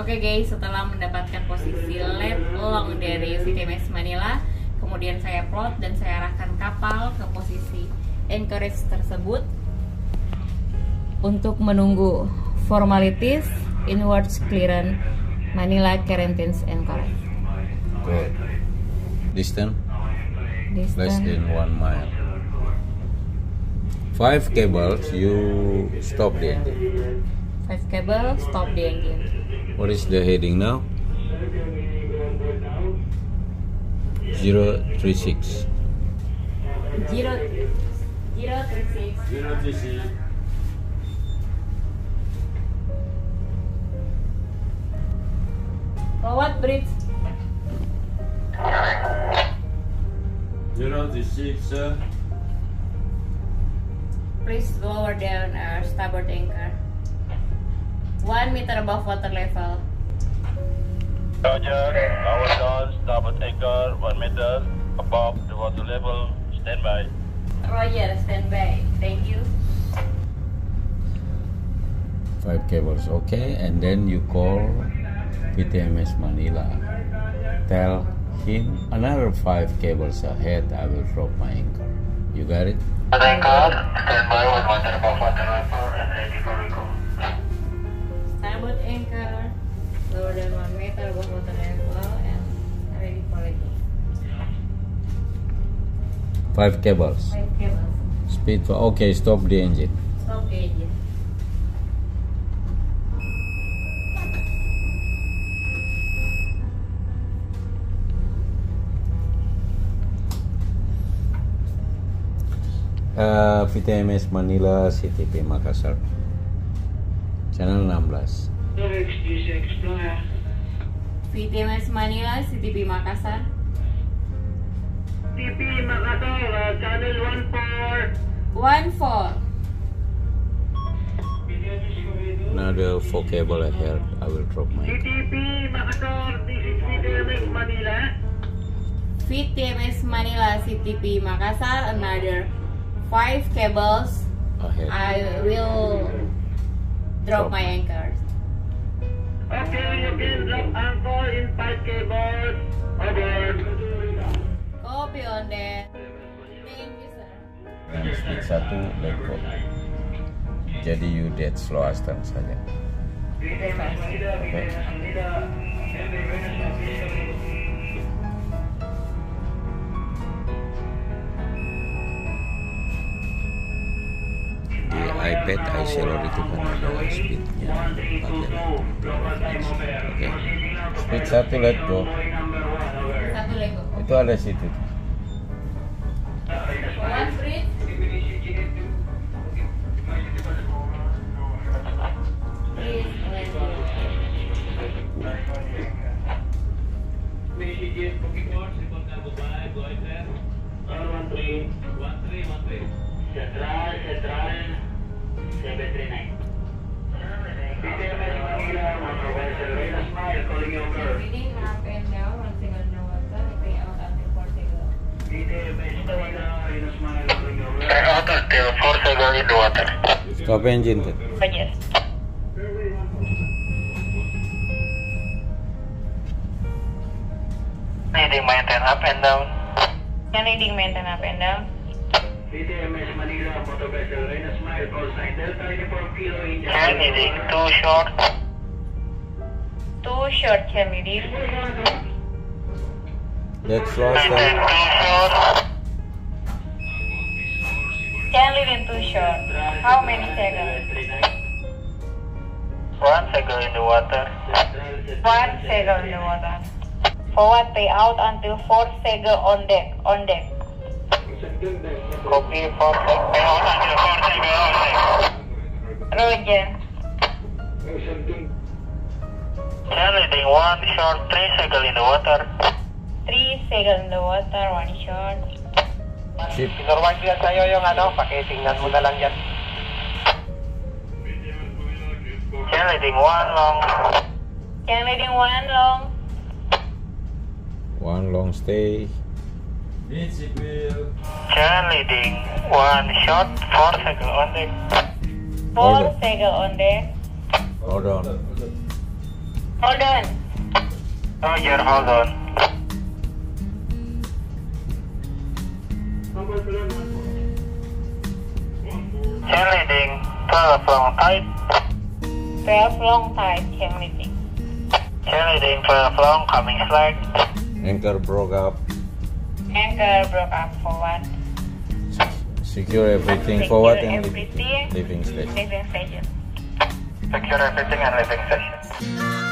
Oke guys, setelah mendapatkan posisi led long dari VTMS Manila, kemudian saya plot dan saya arahkan kapal ke posisi anchorage tersebut untuk menunggu formalities inwards clearance Manila Quarantines Anchorage. Good. Distance less than 1 mile. 5 cables. You stop the engine. 5 cables. Stop the engine. What is the heading now? 036. 036. 036. Forward bridge. 036, sir. Please lower down our starboard anchor. 1 meter above water level. Roger, lower down, starboard anchor, 1 meter above the water level. Stand by. Roger, stand by. Thank you. 5 cables, okay, and then you call VTMS Manila. Tell him another 5 cables ahead, I will drop my anchor. You got it? Anchor, stand by 1 meter above water level and ready for recall. Starboard anchor, lower than 1 meter above water level and ready for it. 5 cables. 5 cables. Speed for, okay, stop the engine. Stop the engine. VTMS Manila, CTP Makassar. Channel 16. VTMS Manila, CTP Makassar. CTP Makassar, channel 14. 14. Another 4 cable ahead. I will drop my. CTP Makassar, this is VTMS Manila. VTMS Manila, CTP Makassar, another 5 cables ahead. I will drop my anchors. Okay, you can drop anchor in 5 cables. Over. Copy on that. Thank you, sir. Yang speed 1, let go. Jadi you dead slow astern saja. Okay. iPad I shall itu kan ada speednya okay. Speed 1 let go. 1 let go. Itu ada situ. Stop engine. Roger. Leading maintain up and down. Leading maintain up and down. VTMS Manila, motor vessel, Raina Smile, call sign Delta Uniform Kilo India. Channel leading, too short. Too short, channel leading. That's right, sir. Channel leading too short. How many seconds? 1 second in the water. 1 second in the water. Forward pay out until 4 seconds on deck. On deck. Copy, 4 seconds. Roger. Channel leading 1 short, 3 seconds in the water. 3 seconds in the water, 1 short. Sip. Normal dyan sa'yo yung ano, pakitingnan mo na lang yan. Channel leading 1 long. Channel leading 1 long. 1 long stay. Channel leading 1 shot, 4 seconds on deck. 4 seconds on deck. Hold on. Hold on. Oh yeah, hold on. Chain leading, paraflong tight. Paraflong tight, chain leading. Chain leading, paraflong, coming slack. Anchor broke up. Anchor broke up forward. Secure everything forward and leaving station. Secure everything and leaving station.